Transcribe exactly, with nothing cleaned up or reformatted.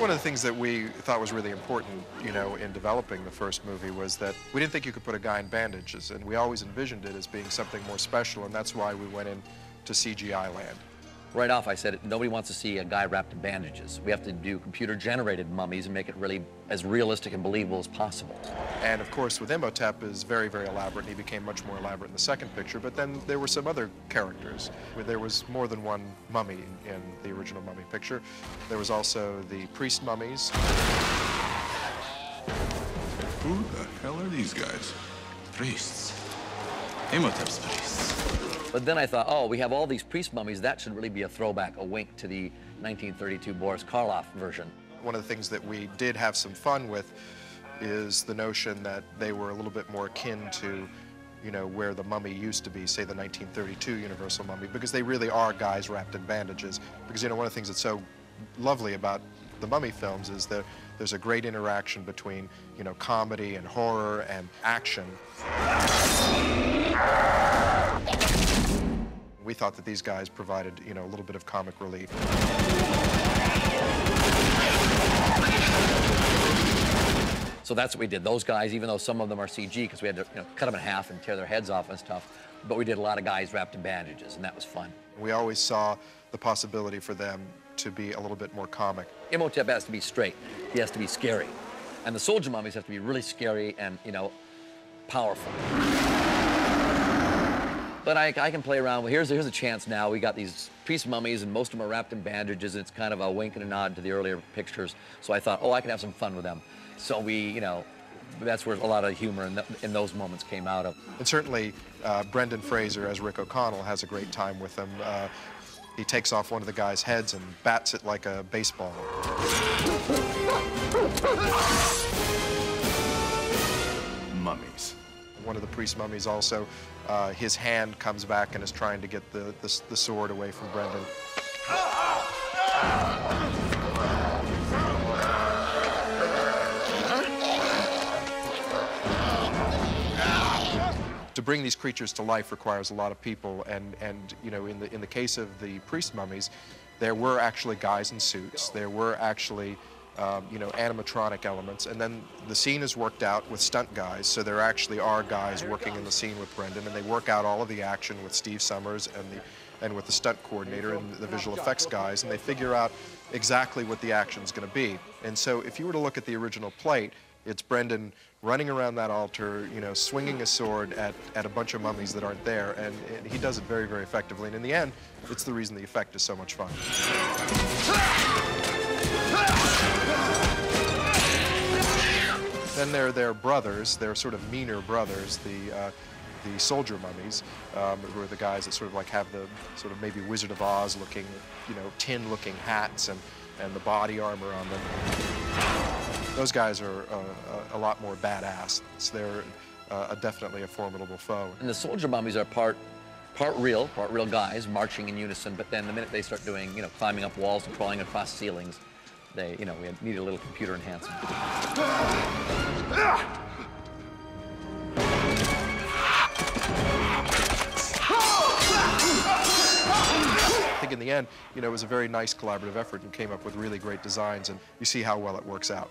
One of the things that we thought was really important, you know, in developing the first movie was that we didn't think you could put a guy in bandages, and we always envisioned it as being something more special, and that's why we went in to C G I land. Right off, I said, nobody wants to see a guy wrapped in bandages. We have to do computer-generated mummies and make it really as realistic and believable as possible. And, of course, with Imhotep is very, very elaborate, and he became much more elaborate in the second picture, but then there were some other characters where there was more than one mummy in, in the original mummy picture. There was also the priest mummies. Who the hell are these guys? Priests. Imhotep's priests. But then I thought, oh, we have all these priest mummies. That should really be a throwback, a wink to the nineteen thirty-two Boris Karloff version. One of the things that we did have some fun with is the notion that they were a little bit more akin to, you know, where the mummy used to be, say the nineteen thirty-two Universal Mummy, because they really are guys wrapped in bandages. Because, you know, one of the things that's so lovely about the mummy films is that there's a great interaction between, you know, comedy and horror and action. We thought that these guys provided, you know, a little bit of comic relief. So that's what we did. Those guys, even though some of them are C G, because we had to, you know, cut them in half and tear their heads off and stuff, but we did a lot of guys wrapped in bandages, and that was fun. We always saw the possibility for them to be a little bit more comic. Imhotep has to be straight. He has to be scary. And the soldier mummies have to be really scary and, you know, powerful. But I, I can play around with, here's, here's a chance now. We got these priest mummies, and most of them are wrapped in bandages, and it's kind of a wink and a nod to the earlier pictures. So I thought, oh, I can have some fun with them. So we, you know, that's where a lot of humor in, the, in those moments came out of. And certainly, uh, Brendan Fraser, as Rick O'Connell, has a great time with them. Uh, he takes off one of the guy's heads and bats it like a baseball. Mummies. One of the priest mummies also, uh, his hand comes back and is trying to get the, the, the sword away from Brendan. To bring these creatures to life requires a lot of people, and, and you know, in the, in the case of the priest mummies, there were actually guys in suits, there were actually Um, you know, animatronic elements, and then the scene is worked out with stunt guys, so there actually are guys working in the scene with Brendan, and they work out all of the action with Steve Summers and, the, and with the stunt coordinator and the visual effects guys, and they figure out exactly what the action's going to be. And so if you were to look at the original plate, it's Brendan running around that altar, you know, swinging a sword at, at a bunch of mummies that aren't there, and, and he does it very, very effectively, and in the end, it's the reason the effect is so much fun. Then there are their brothers, their sort of meaner brothers, the, uh, the soldier mummies, um, who are the guys that sort of like have the sort of maybe Wizard of Oz looking, you know, tin-looking hats and, and the body armor on them. Those guys are uh, a lot more badass. So they're uh, definitely a formidable foe. And the soldier mummies are part, part real, part real guys marching in unison, but then the minute they start doing, you know, climbing up walls and crawling across ceilings, They, you know, we had needed a little computer enhancement. I think in the end, you know, it was a very nice collaborative effort and came up with really great designs, and you see how well it works out.